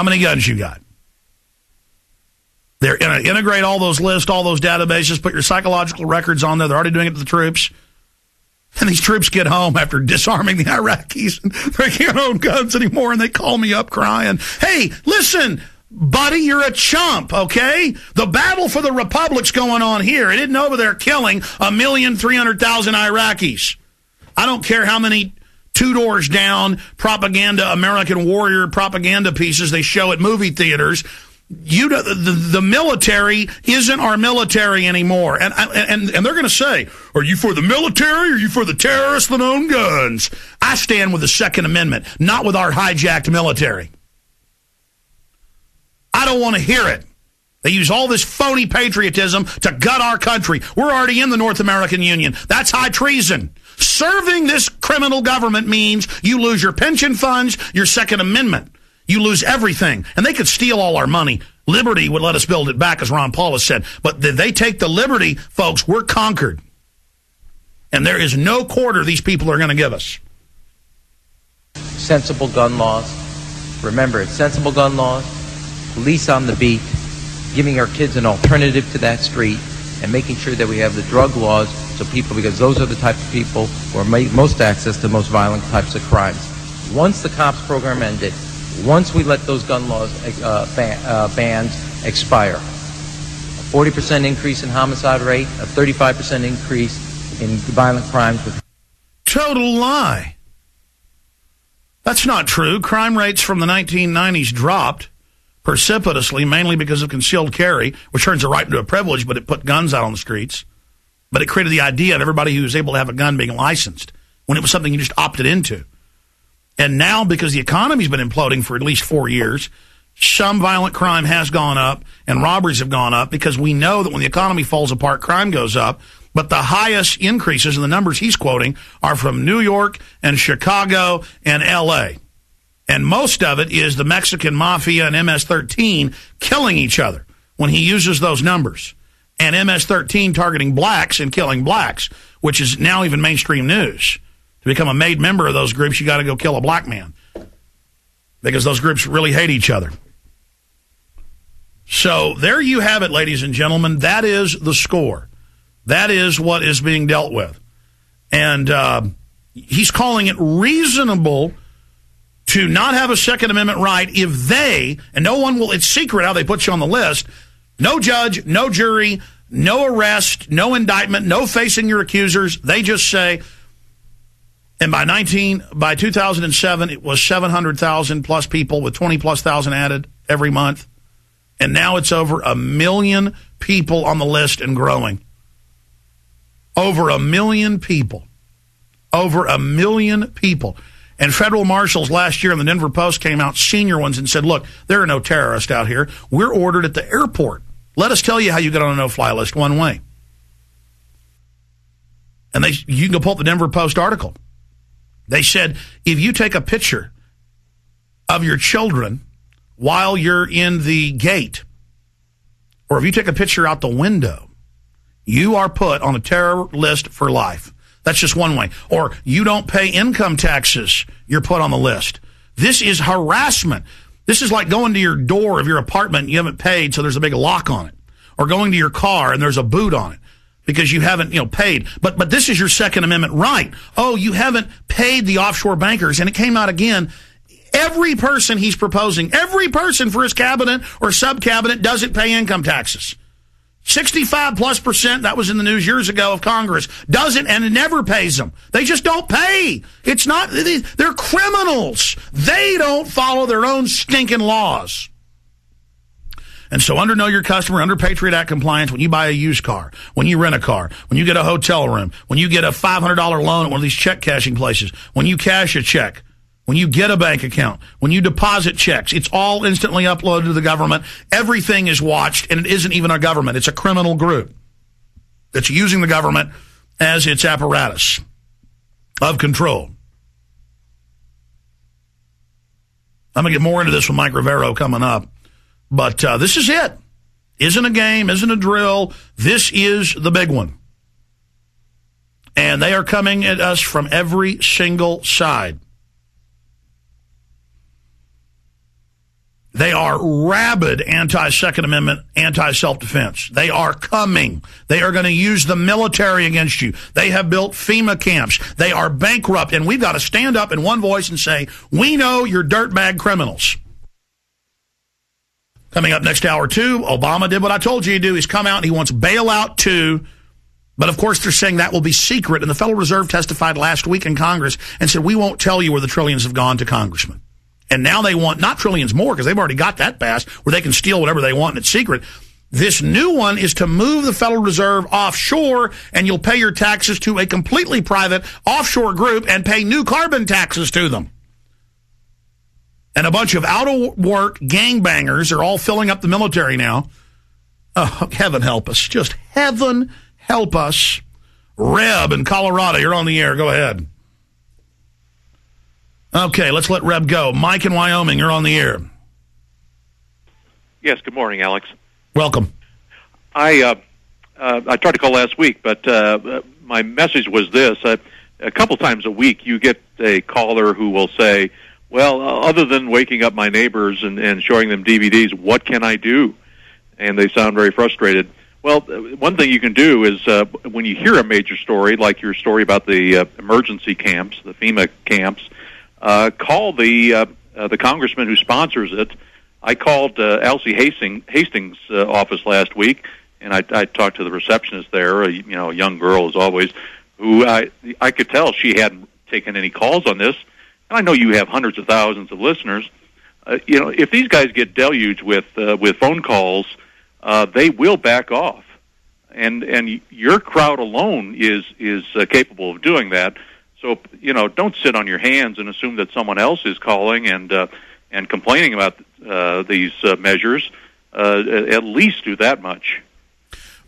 how many guns you got. They're going to integrate all those lists, all those databases, put your psychological records on there. They're already doing it to the troops. And these troops get home after disarming the Iraqis, and they can't own guns anymore, and they call me up crying, hey, listen, buddy, you're a chump, okay? The battle for the Republic's going on here. It isn't over there killing 1,300,000 Iraqis. I don't care how many two doors down propaganda, American warrior propaganda pieces they show at movie theaters. You know, the military isn't our military anymore. And they're going to say, are you for the military or are you for the terrorists that own guns? I stand with the Second Amendment, not with our hijacked military. I don't want to hear it. They use all this phony patriotism to gut our country. We're already in the North American Union. That's high treason. Serving this criminal government means you lose your pension funds, your Second Amendment. You lose everything. And they could steal all our money. Liberty would let us build it back, as Ron Paul has said. But did they take the liberty, folks? We're conquered. And there is no quarter these people are going to give us. Sensible gun laws. Remember, it's sensible gun laws, police on the beat, giving our kids an alternative to that street, and making sure that we have the drug laws so people, because those are the type of people who are most access to most violent types of crimes. Once the COPS program ended, once we let those gun laws bans expire, a 40% increase in homicide rate, a 35% increase in violent crimes. Total lie. That's not true. Crime rates from the 1990s dropped precipitously, mainly because of concealed carry, which turns the right into a privilege, but it put guns out on the streets. But it created the idea of everybody who was able to have a gun being licensed, when it was something you just opted into. And now, because the economy's been imploding for at least 4 years, some violent crime has gone up and robberies have gone up, because we know that when the economy falls apart, crime goes up. But the highest increases in the numbers he's quoting are from New York and Chicago and L.A. And most of it is the Mexican Mafia and MS-13 killing each other when he uses those numbers. And MS-13 targeting blacks and killing blacks, which is now even mainstream news. To become a made member of those groups, you got to go kill a black man, because those groups really hate each other. So there you have it, ladies and gentlemen. That is the score. That is what is being dealt with. And he's calling it reasonable to not have a Second Amendment right if they, and no one will, it's secret how they put you on the list, no judge, no jury, no arrest, no indictment, no facing your accusers. They just say... And by 2007, it was 700,000-plus people with 20,000+ added every month. And now it's over 1 million people on the list and growing. Over 1 million people. Over 1 million people. And federal marshals last year in the Denver Post came out, senior ones, and said, look, there are no terrorists out here. We're ordered at the airport. Let us tell you how you get on a no-fly list one way. And you can go pull up the Denver Post article. They said, if you take a picture of your children while you're in the gate, or if you take a picture out the window, you are put on a terror list for life. That's just one way. Or you don't pay income taxes, you're put on the list. This is harassment. This is like going to your door of your apartment and you haven't paid, so there's a big lock on it. Or going to your car and there's a boot on it, because you haven't, paid. But this is your Second Amendment right. Oh, you haven't paid the offshore bankers. And it came out again. Every person he's proposing, every person for his cabinet or sub-cabinet doesn't pay income taxes. 65+%, that was in the news years ago, of Congress, doesn't and never pays them. They just don't pay. It's not, they're criminals. They don't follow their own stinking laws. And so under Know Your Customer, under Patriot Act compliance, when you buy a used car, when you rent a car, when you get a hotel room, when you get a $500 loan at one of these check cashing places, when you cash a check, when you get a bank account, when you deposit checks, it's all instantly uploaded to the government. Everything is watched, and it isn't even a government. It's a criminal group that's using the government as its apparatus of control. I'm going to get more into this with Mike Rivero coming up. But this is it. Isn't a game, isn't a drill. This is the big one. And they are coming at us from every single side. They are rabid anti-Second Amendment, anti-self-defense. They are coming. They are going to use the military against you. They have built FEMA camps. They are bankrupt, and we've got to stand up in one voice and say, we know you're dirtbag criminals. Coming up next hour, too, Obama did what I told you to do. He's come out and he wants bailout, too. But, of course, they're saying that will be secret. And the Federal Reserve testified last week in Congress and said, we won't tell you where the trillions have gone to, Congressman. And now they want not trillions more, because they've already got that passed, where they can steal whatever they want and it's secret. This new one is to move the Federal Reserve offshore, and you'll pay your taxes to a completely private offshore group and pay new carbon taxes to them. And a bunch of out-of-work gangbangers are all filling up the military now. Oh, heaven help us. Just heaven help us. Reb in Colorado, you're on the air. Go ahead. Okay, let's let Reb go. Mike in Wyoming, you're on the air. Yes, good morning, Alex. Welcome. I tried to call last week, but my message was this. A couple times a week, you get a caller who will say, well, other than waking up my neighbors and showing them DVDs, what can I do? And they sound very frustrated. Well, one thing you can do is when you hear a major story, like your story about the emergency camps, the FEMA camps, call the congressman who sponsors it. I called Alcee Hastings' office last week, and I talked to the receptionist there, a young girl as always, who I could tell she hadn't taken any calls on this. And I know you have hundreds of thousands of listeners. If these guys get deluged with phone calls, they will back off. And your crowd alone is capable of doing that. So, don't sit on your hands and assume that someone else is calling and complaining about these measures. At least do that much.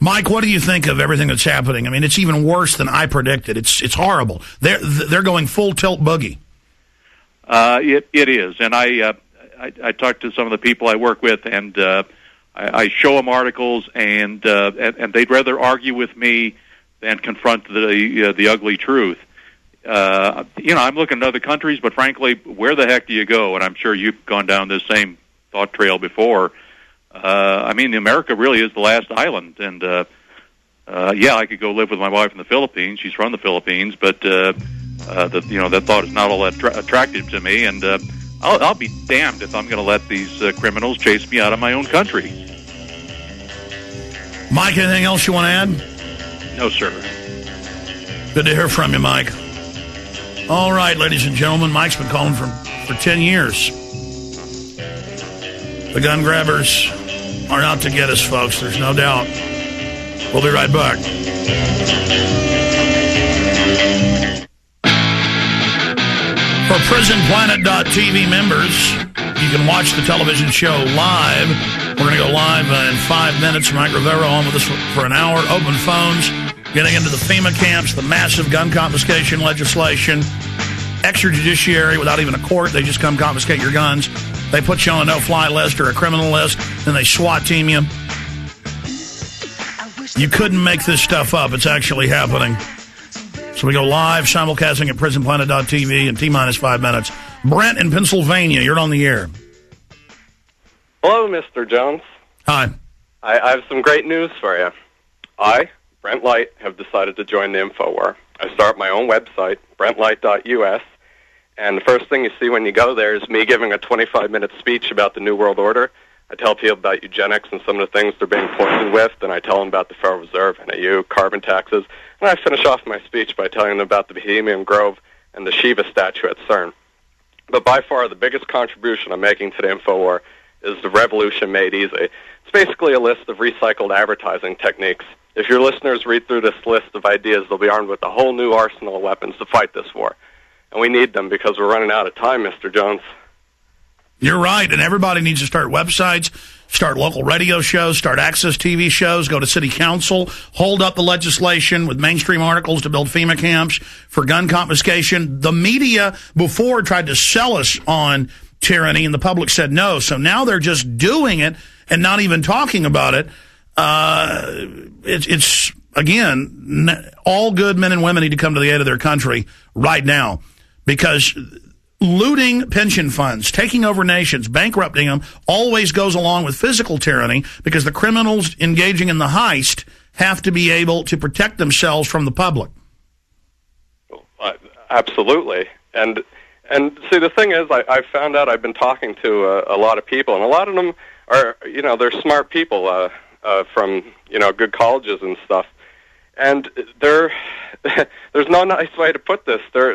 Mike, what do you think of everything that's happening? I mean, it's even worse than I predicted. It's horrible. They're going full tilt boogie. It is, and I talk to some of the people I work with, and I show them articles, and they'd rather argue with me than confront the ugly truth. I'm looking at other countries, but frankly, where the heck do you go? And I'm sure you've gone down this same thought trail before. America really is the last island, and I could go live with my wife in the Philippines. She's from the Philippines, but that thought is not all that attractive to me, and I'll be damned if I'm going to let these criminals chase me out of my own country. Mike, anything else you want to add? No, sir. Good to hear from you, Mike. All right, ladies and gentlemen, Mike's been calling for 10 years. The gun grabbers are out to get us, folks. There's no doubt. We'll be right back. For PrisonPlanet.tv members, you can watch the television show live. We're going to go live in 5 minutes. Mike Rivero on with us for an hour. Open phones, getting into the FEMA camps, the massive gun confiscation legislation, extrajudiciary without even a court. They just come confiscate your guns. They put you on a no-fly list or a criminal list, then they SWAT team you. You couldn't make this stuff up. It's actually happening. So we go live, simulcasting at PrisonPlanet.tv in T-minus 5 minutes. Brent in Pennsylvania, you're on the air. Hello, Mr. Jones. Hi. I have some great news for you. I, Brent Light, have decided to join the Infowar. I start my own website, brentlight.us, and the first thing you see when you go there is me giving a 25-minute speech about the New World Order. I tell people about eugenics and some of the things they're being poisoned with, and I tell them about the Federal Reserve, NAU, carbon taxes, and I finish off my speech by telling them about the Bohemian Grove and the Shiva statue at CERN. But by far the biggest contribution I'm making to the Infowar is the Revolution Made Easy. It's basically a list of recycled advertising techniques. If your listeners read through this list of ideas, they'll be armed with a whole new arsenal of weapons to fight this war. And we need them because we're running out of time, Mr. Jones. You're right, and everybody needs to start websites, start local radio shows, start access TV shows, go to city council, hold up the legislation with mainstream articles to build FEMA camps for gun confiscation. The media before tried to sell us on tyranny, and the public said no. So now they're just doing it and not even talking about it. It's again, all good men and women need to come to the aid of their country right now, because looting pension funds, taking over nations, bankrupting them, always goes along with physical tyranny, because the criminals engaging in the heist have to be able to protect themselves from the public. Absolutely. And see, the thing is, I found out, I've been talking to a lot of people, and a lot of them are, you know, they're smart people from, you know, good colleges and stuff. And they're, there's no nice way to put this. They're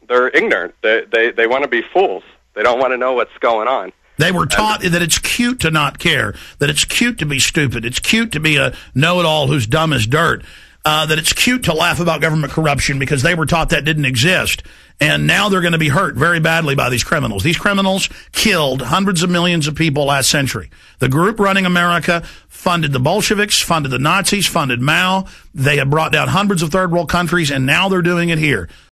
ignorant. They want to be fools. They don't want to know what's going on. They were taught that it's cute to not care, that it's cute to be stupid, it's cute to be a know-it-all who's dumb as dirt, that it's cute to laugh about government corruption, because they were taught that didn't exist. And now they're going to be hurt very badly by these criminals. These criminals killed hundreds of millions of people last century. The group running America funded the Bolsheviks, funded the Nazis, funded Mao. They have brought down hundreds of third world countries, and now they're doing it here.